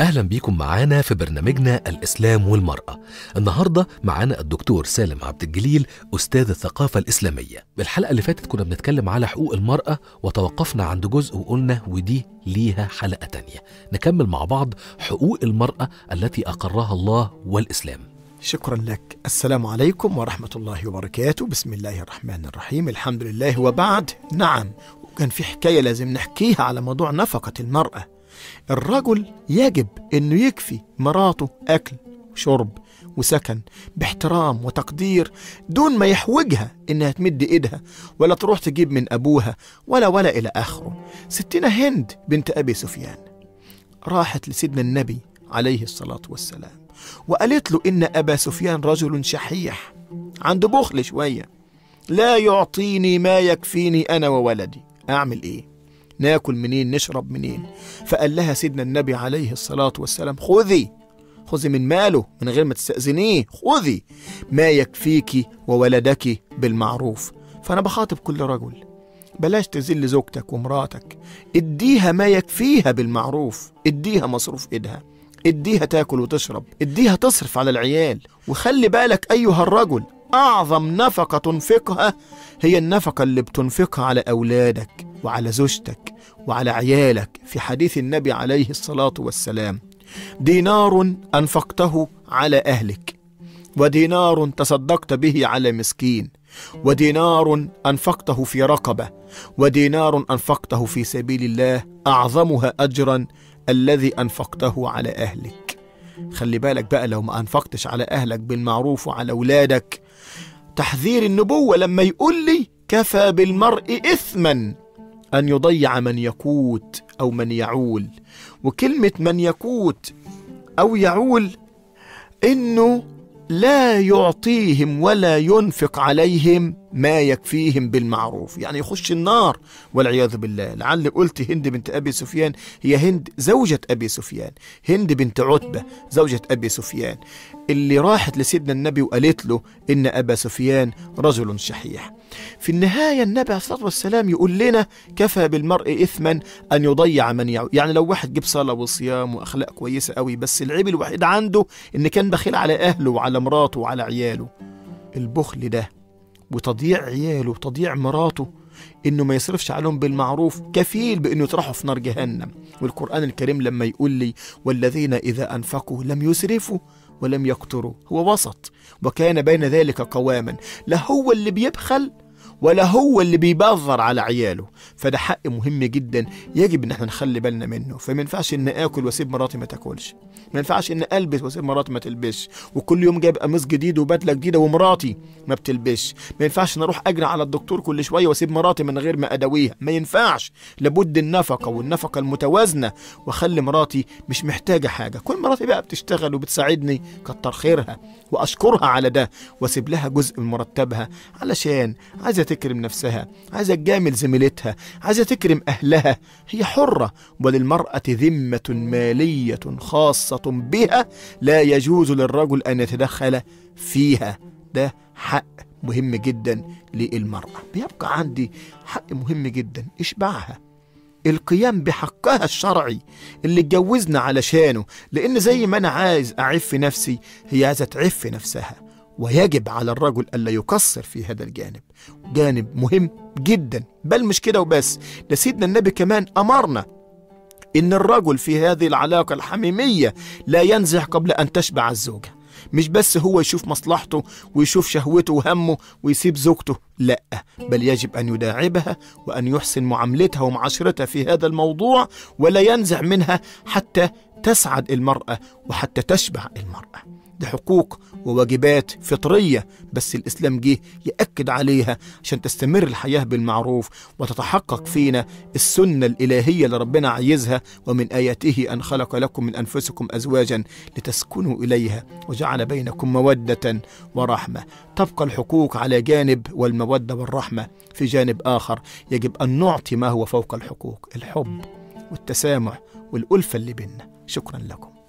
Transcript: أهلا بيكم معانا في برنامجنا الإسلام والمرأة. النهاردة معانا الدكتور سالم عبد الجليل أستاذ الثقافة الإسلامية. بالحلقة اللي فاتت كنا بنتكلم على حقوق المرأة وتوقفنا عند جزء وقلنا ودي ليها حلقة تانية. نكمل مع بعض حقوق المرأة التي أقرها الله والإسلام. شكرا لك. السلام عليكم ورحمة الله وبركاته. بسم الله الرحمن الرحيم. الحمد لله وبعد. نعم، وكان في حكاية لازم نحكيها على موضوع نفقة المرأة. الرجل يجب أنه يكفي مراته أكل وشرب وسكن باحترام وتقدير، دون ما يحوجها أنها تمد إيدها ولا تروح تجيب من أبوها ولا إلى آخره. ستنا هند بنت أبي سفيان راحت لسيدنا النبي عليه الصلاة والسلام وقالت له إن أبا سفيان رجل شحيح، عنده بخل شوية، لا يعطيني ما يكفيني أنا وولدي، أعمل إيه؟ ناكل منين؟ نشرب منين؟ فقال لها سيدنا النبي عليه الصلاة والسلام: خذي من ماله من غير ما تستأذنيه، خذي ما يكفيكي وولدك بالمعروف. فأنا بخاطب كل رجل، بلاش تذل زوجتك ومراتك، اديها ما يكفيها بالمعروف، اديها مصروف ايدها، اديها تاكل وتشرب، اديها تصرف على العيال. وخلي بالك أيها الرجل، أعظم نفقة تنفقها هي النفقة اللي بتنفقها على أولادك وعلى زوجتك وعلى عيالك. في حديث النبي عليه الصلاة والسلام: دينار أنفقته على أهلك، ودينار تصدقت به على مسكين، ودينار أنفقته في رقبة، ودينار أنفقته في سبيل الله، أعظمها أجرا الذي أنفقته على أهلك. خلي بالك بقى، لو ما أنفقتش على أهلك بالمعروف وعلى أولادك، تحذير النبوة لما يقول لي: كفى بالمرء إثما أن يضيع من يقوت أو من يعول. وكلمة من يقوت أو يعول إنه لا يعطيهم ولا ينفق عليهم ما يكفيهم بالمعروف، يعني يخش النار والعياذ بالله. لعل قلت هند بنت أبي سفيان، هي هند زوجة أبي سفيان، هند بنت عتبة زوجة أبي سفيان، اللي راحت لسيدنا النبي وقالت له إن أبا سفيان رجل شحيح. في النهاية النبي عليه الصلاة والسلام يقول لنا: كفى بالمرء إثما أن يضيع من يعول. يعني لو واحد جيب صلاة وصيام وأخلاق كويسة قوي، بس العيب الوحيد عنده إن كان بخيل على أهله وعلى مراته وعلى عياله. البخل ده وتضييع عياله وتضييع مراته، إنه ما يصرفش عليهم بالمعروف، كفيل بإنه يطرحوا في نار جهنم. والقرآن الكريم لما يقول لي: والذين إذا أنفقوا لم يسرفوا ولم يقتروا، هو وسط، وكان بين ذلك قواما. لا هو اللي بيبخل ولا هو اللي بيبذر على عياله. فده حق مهم جدا يجب ان احنا نخلي بالنا منه. فما ينفعش ان اكل واسيب مراتي ما تاكلش، ما ينفعش ان البس واسيب مراتي ما تلبسش، وكل يوم جايب قميص جديد وبدله جديده ومراتي ما بتلبسش، ما ينفعش ان اروح اجري على الدكتور كل شويه واسيب مراتي من غير ما اداويها، ما ينفعش. لابد النفقه، والنفقه المتوازنه، واخلي مراتي مش محتاجه حاجه. كل مراتي بقى بتشتغل وبتساعدني، كتر خيرها واشكرها على ده، واسيب لها جزء من مرتبها علشان عايزه تكرم نفسها، عايزه تجامل زميلتها، عايزه تكرم اهلها. هي حره، وللمراه ذمه ماليه خاصه بها لا يجوز للرجل ان يتدخل فيها. ده حق مهم جدا للمراه. بيبقى عندي حق مهم جدا: اشبعها، القيام بحقها الشرعي اللي اتجوزنا علشانه، لان زي ما انا عايز اعف في نفسي، هي عايزه تعف في نفسها. ويجب على الرجل ألا يقصر في هذا الجانب، جانب مهم جدا. بل مش كده وبس، ده سيدنا النبي كمان أمرنا إن الرجل في هذه العلاقة الحميمية لا ينزح قبل أن تشبع الزوجة. مش بس هو يشوف مصلحته ويشوف شهوته وهمه ويسيب زوجته، لا، بل يجب أن يداعبها وأن يحسن معاملتها ومعاشرتها في هذا الموضوع، ولا ينزع منها حتى تسعد المرأة وحتى تشبع المرأة. ده حقوق وواجبات فطرية، بس الإسلام جه يأكد عليها عشان تستمر الحياة بالمعروف وتتحقق فينا السنة الإلهية اللي ربنا عايزها: ومن آياته أن خلق لكم من أنفسكم أزواجا لتسكنوا إليها وجعل بينكم مودة ورحمة. تبقى الحقوق على جانب والمودة والرحمة في جانب آخر. يجب أن نعطي ما هو فوق الحقوق: الحب والتسامح والألفة اللي بيننا. شكرا لكم.